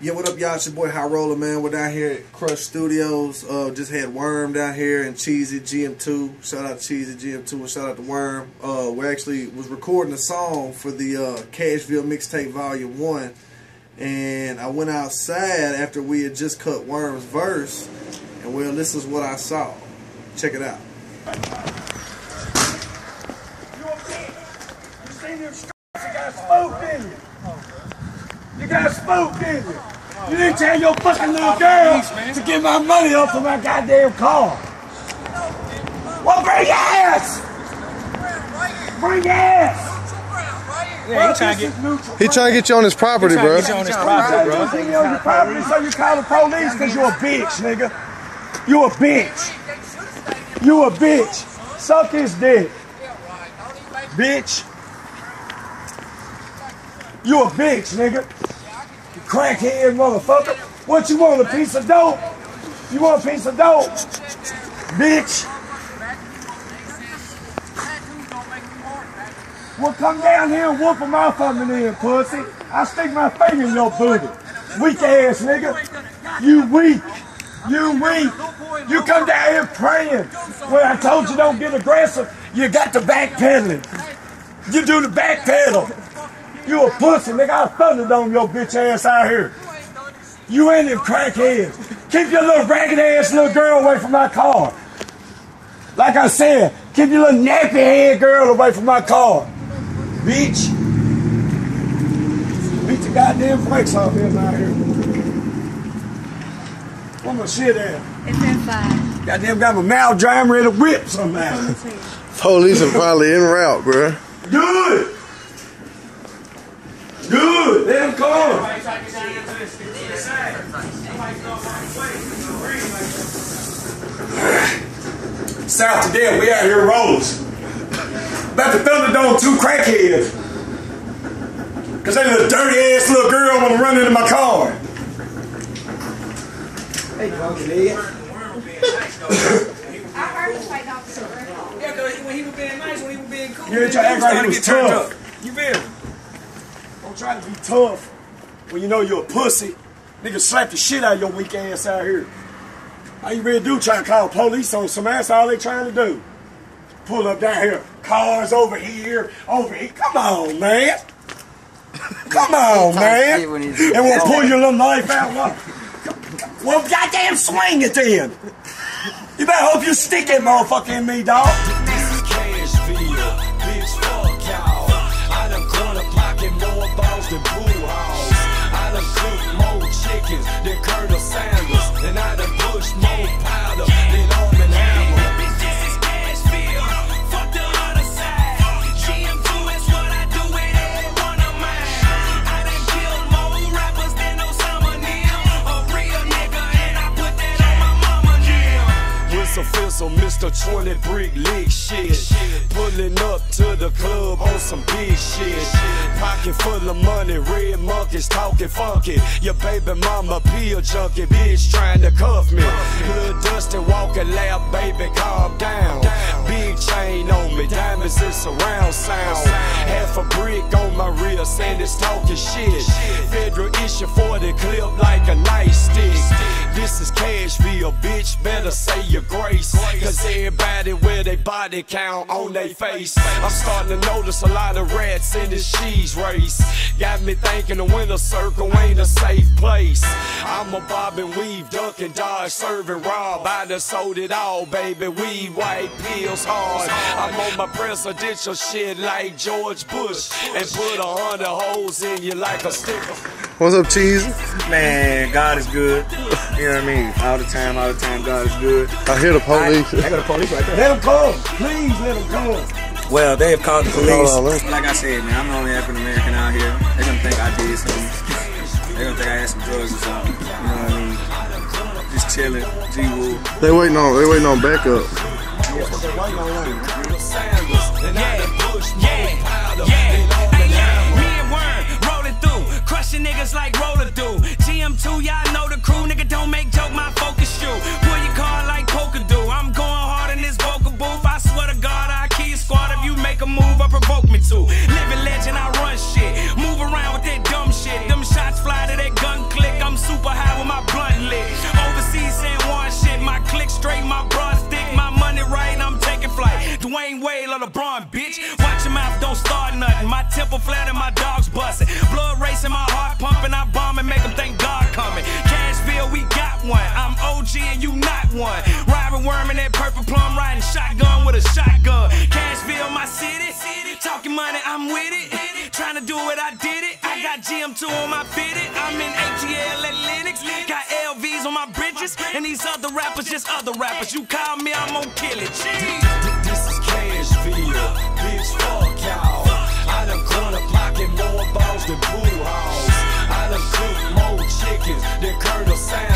Yeah, what up, y'all? It's your boy High Roller, man. We're down here at Crush Studios. Just had Worm down here and Cheezy GM2. Shout out to Cheezy GM2 and shout out to Worm. We actually was recording a song for the Cashville Mixtape Volume 1. And I went outside after we had just cut Worm's verse. And, well, this is what I saw. Check it out. You got spooked, didn't you? You didn't tell your fucking little girl to get my money off of my goddamn car. Well, bring your ass! Bring your ass! Yeah, he trying to get you on his property, bro. He trying to get you on his property, bro. He trying to get you on your property, so you call the police because you're a bitch, nigga. You a bitch. You a bitch. Suck his dick. Bitch. You a bitch, nigga. Crackhead motherfucker. What you want, a piece of dope? You want a piece of dope? Bitch. Well, come down here and whoop them off of me then, pussy. I stick my finger in your booty. Weak ass nigga. You weak. You weak. You come down here praying. Well, I told you don't get aggressive. You got the backpedaling. You do the backpedal. You a pussy, nigga. I thundered on your bitch ass out here. You ain't them crackheads. Keep your little ragged ass little girl away from my car. Like I said, keep your little nappy head girl away from my car. Bitch. Beat the goddamn brakes off him out here. Where my shit at? It's inside. Goddamn got my mouth dry. I'm ready to whip somebody. Police are probably en route, bro. Good. Good, let him come. South to death, we out here rolls. About to thunder down two crackheads. Cause that little dirty ass little girl wanna run into my car. Hey, crackhead. I heard him fight off the river. Yeah, cause when he was being nice, when he was being cool, you're trying to act like he was tough. You feel me? Try to be tough when you know you're a pussy. Nigga slap the shit out of your weak ass out here. All you really do try to call police on some ass, all they trying to do. Pull up down here. Cars over here, over here. Come on, man. Come on, man. And we'll pull your little knife out. Well, goddamn swing it then. You better hope you stick that motherfucker in me, dog. The pool house. I done cooked more chickens than Colonel Sanders, and I done pushed more powder than Arm & Hammer. This is Cashville, fuck the other side. GM2 is what I do, it ain't one of mine. I done killed more rappers than Osama Neal, a real nigga, and I put that on my mama now. Whistle-fistle, Mr. 20 Brick Lick shit. Pulling up to the club on some big shit. Pocket full of money, red monkeys talking funky. Your baby mama pill junkie, bitch trying to cuff me. Hood dusty walking loud, baby calm down. Big chain on me, diamonds and surround sound. Half a brick on my wrist and it's talking shit. Federal issue 40 clip like a nightstick. This is Cashville, bitch, better say your grace. Cause everybody wear they body count on they face. I'm starting to notice a lot of rats in this cheese race. Got me thinking the winner's circle ain't a safe place. I'm a bob and weave, duck and dodge, serve and rob. I done sold it all, baby. Weed, white, pills, hard. I'm on my presidential shit like George Bush. And put 100 holes in you like a sticker. What's up, Cheese? Man, God is good. You know what I mean? All the time, God is good. I hear the police. I got the police right there. Let them come. Please let them come. Well, they have called the police. Like I said, man, I'm the only African American out here. They're gonna think I did something. They're gonna think I had some drugs or something. You know what I mean? Just chilling, G-Wood. They waiting on backup. Yeah. Me and Worm rolling through, crushing niggas like roller through. GM2, y'all know the crew, nigga. Don't make joke, my focus shoe. Pull your car like poker do. I'm going hard in this vocal booth. I swear to God, I key a squad. If you make a move, I provoke me to. Living legend, I run shit. Move around with that dumb shit. Them shots fly to that gun click. flat and my dogs busting. Blood racing, my heart pumping, I bomb and make them thank God coming. Cashville, we got one. I'm OG and you not one. Riding Worm in that purple plum, riding shotgun with a shotgun. Cashville, my city. Talking money, I'm with it. Trying to do it, I did it. I got GM2 on my fitted. I'm in HGL at Linux. Got LVs on my bridges. And these other rappers, just other rappers. You call me, I'm gonna kill it. Jeez. This is Cashville, bitch, fuck y'all. I done grown a pocket more balls than pool halls. I done cooked more chickens than Colonel Sanders.